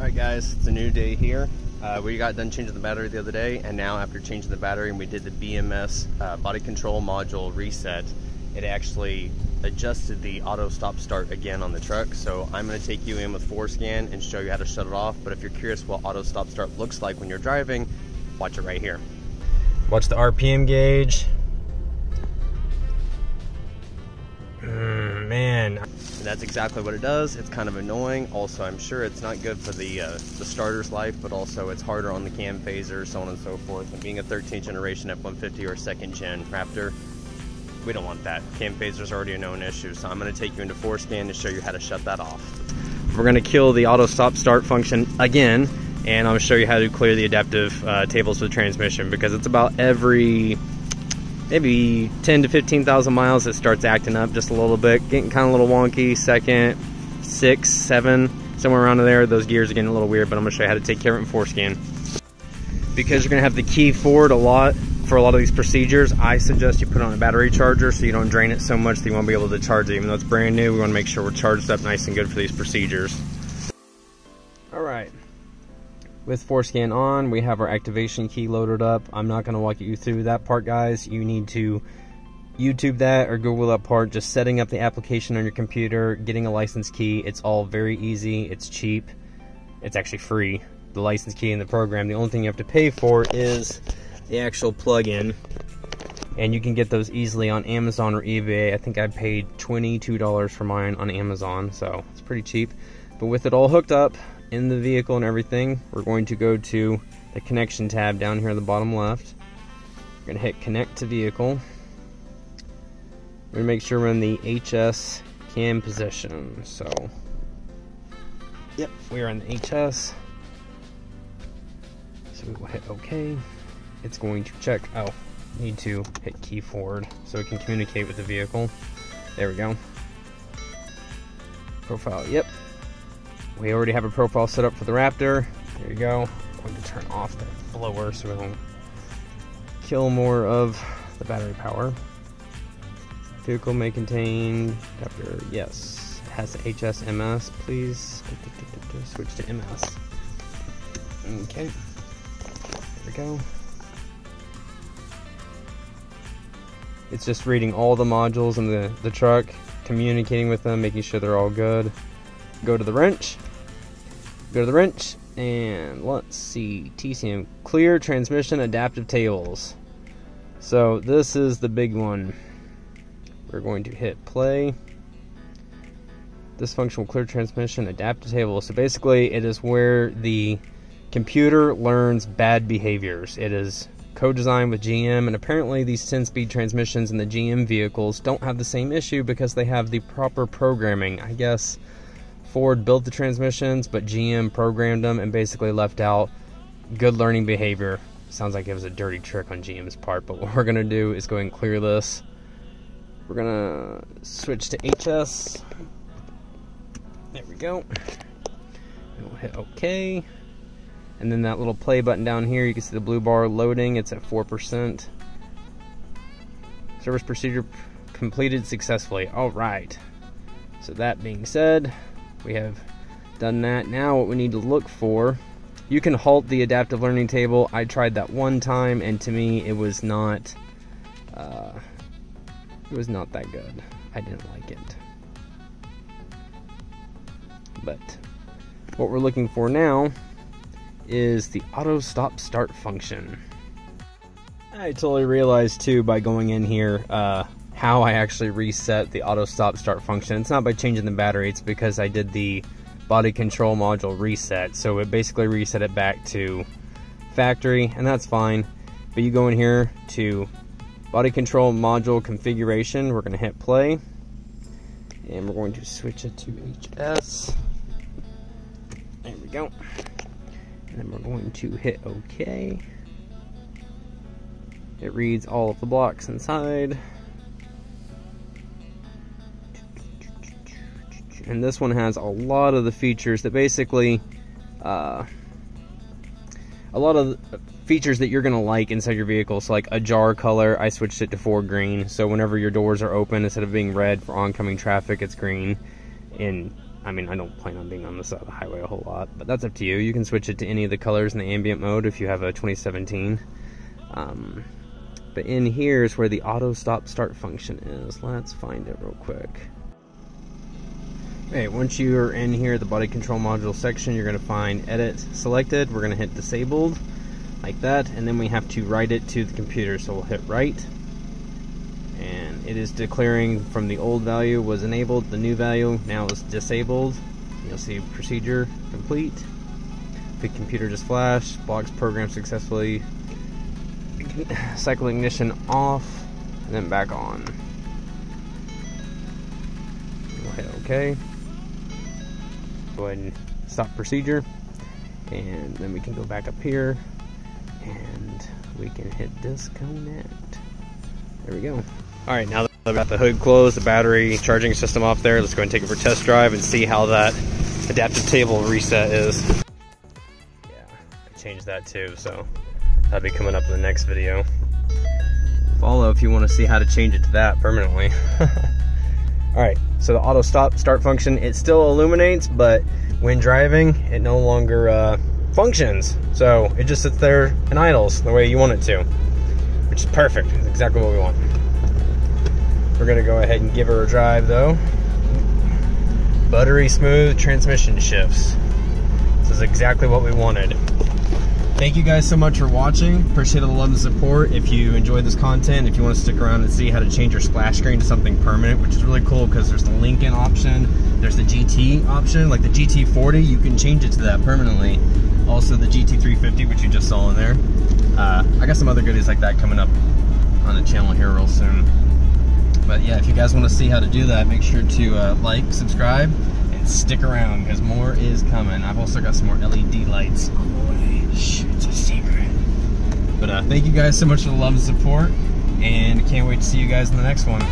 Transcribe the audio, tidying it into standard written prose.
Alright guys, it's a new day here. We got done changing the battery the other day, and now after changing the battery and we did the BMS body control module reset, it actually adjusted the auto stop start again on the truck. So I'm going to take you in with FORscan and show you how to shut it off. But if you're curious what auto stop start looks like when you're driving, watch it right here. Watch the RPM gauge. Man, and that's exactly what it does. It's kind of annoying. Also, I'm sure it's not good for the starter's life, but also it's harder on the cam phaser, so on and so forth. And being a 13th generation F-150 or 2nd gen Raptor, we don't want that. Cam phaser's already a known issue, so I'm going to take you into FORscan to show you how to shut that off. We're going to kill the auto stop start function again, and I'm going to show you how to clear the adaptive tables for the transmission, because it's about every maybe 10 to 15,000 miles it starts acting up just a little bit, getting kind of a little wonky. Second, 6, 7, somewhere around there, those gears are getting a little weird, but I'm going to show you how to take care of it in FORscan. Because you're going to have the key forward a lot for a lot of these procedures, I suggest you put on a battery charger so you don't drain it so much that you won't be able to charge it. Even though it's brand new, we want to make sure we're charged up nice and good for these procedures. Alright, with FORscan on, we have our activation key loaded up. I'm not going to walk you through that part, guys. You need to YouTube that or Google that part. Just setting up the application on your computer, getting a license key. It's all very easy. It's cheap. It's actually free, the license key in the program. The only thing you have to pay for is the actual plug-in, and you can get those easily on Amazon or eBay. I think I paid $22 for mine on Amazon, so it's pretty cheap. But with it all hooked up in the vehicle and everything, we're going to go to the connection tab down here in the bottom left. We're going to hit connect to vehicle. We're going to make sure we're in the HS cam position. So, yep, we are in the HS. So we will hit OK. It's going to check. Oh, need to hit key forward so it can communicate with the vehicle. There we go. Profile, yep. We already have a profile set up for the Raptor. There you go. I'm going to turn off that blower so we don't kill more of the battery power. Vehicle may contain Raptor, yes. It has HSMS, please. Switch to MS. Okay. There we go. It's just reading all the modules in the truck, communicating with them, making sure they're all good. Go to the wrench. Go to the wrench, and let's see. TCM, clear transmission adaptive tables. So this is the big one. We're going to hit play. This function will clear transmission adaptive tables. So basically, it is where the computer learns bad behaviors. It is co-designed with GM, and apparently these 10-speed transmissions in the GM vehicles don't have the same issue because they have the proper programming. I guess Ford built the transmissions, but GM programmed them and basically left out good learning behavior. Sounds like it was a dirty trick on GM's part, but what we're going to do is go and clear this. We're going to switch to HS. There we go. And we'll hit OK. And then that little play button down here, you can see the blue bar loading. It's at 4%. Service procedure completed successfully. All right. So that being said, we have done that. Now what we need to look for, you can halt the adaptive learning table. I tried that one time, and to me, it was not that good. I didn't like it. But what we're looking for now is the auto stop start function. I totally realized too by going in here how I actually reset the auto stop start function. It's not by changing the battery, it's because I did the body control module reset. So it basically reset it back to factory, and that's fine. But you go in here to body control module configuration, we're gonna hit play, and we're going to switch it to HS. There we go. And then we're going to hit OK. It reads all of the blocks inside. And this one has a lot of the features that basically, a lot of the features that you're going to like inside your vehicle. So like a jar color, I switched it to Ford green. So whenever your doors are open, instead of being red for oncoming traffic, it's green. And I mean, I don't plan on being on the side of the highway a whole lot, but that's up to you. You can switch it to any of the colors in the ambient mode if you have a 2017. But in here is where the auto stop start function is. Let's find it real quick. Okay, once you're in here, the body control module section, you're going to find edit selected. We're going to hit disabled like that, and then we have to write it to the computer. So we'll hit write, and it is declaring from the old value was enabled, the new value now is disabled. You'll see procedure complete. The computer just flashed, blocks program successfully, cycle ignition off, and then back on. We'll hit OK. Go ahead and stop procedure, and then we can go back up here and we can hit disconnect. There we go. Alright, now that I've got the hood closed, the battery charging system off there, let's go ahead and take it for a test drive and see how that adaptive table reset is. Yeah, I changed that too, so that'll be coming up in the next video. Follow if you want to see how to change it to that permanently. Alright, so the auto stop start function, it still illuminates, but when driving, it no longer functions. So it just sits there and idles the way you want it to, which is perfect. It's exactly what we want. We're gonna go ahead and give her a drive though. Buttery smooth transmission shifts. This is exactly what we wanted. Thank you guys so much for watching. Appreciate all the love and support. If you enjoyed this content, if you want to stick around and see how to change your splash screen to something permanent, which is really cool because there's the Lincoln option, there's the GT option, like the GT40, you can change it to that permanently. Also the GT350, which you just saw in there. I got some other goodies like that coming up on the channel here real soon. But yeah, if you guys want to see how to do that, make sure to like, subscribe, and stick around because more is coming. I've also got some more LED lights. Shh, it's a secret. But thank you guys so much for the love and support, and can't wait to see you guys in the next one.